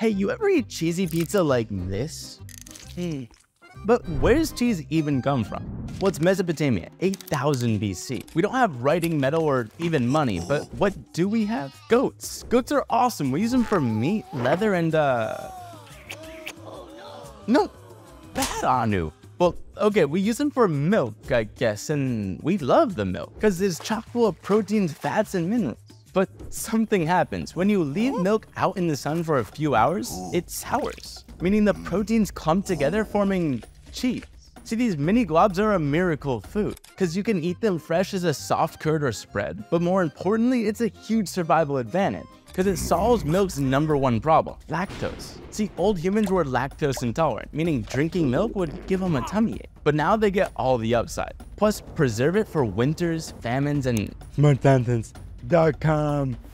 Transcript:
Hey, you ever eat cheesy pizza like this? But where's cheese even come from? What's Mesopotamia, 8,000 BC? We don't have writing, metal, or even money, but what do we have? Goats. Goats are awesome. We use them for meat, leather, and no, bad Anu. Well, okay, we use them for milk, I guess, and we love the milk because it's chock full of proteins, fats, and minerals. But something happens. When you leave milk out in the sun for a few hours, it sours, meaning the proteins clump together, forming cheese. See, these mini globs are a miracle food because you can eat them fresh as a soft curd or spread. But more importantly, it's a huge survival advantage because it solves milk's #1 problem, lactose. See, old humans were lactose intolerant, meaning drinking milk would give them a tummy ache. But now they get all the upside. Plus, preserve it for winters, famines, and...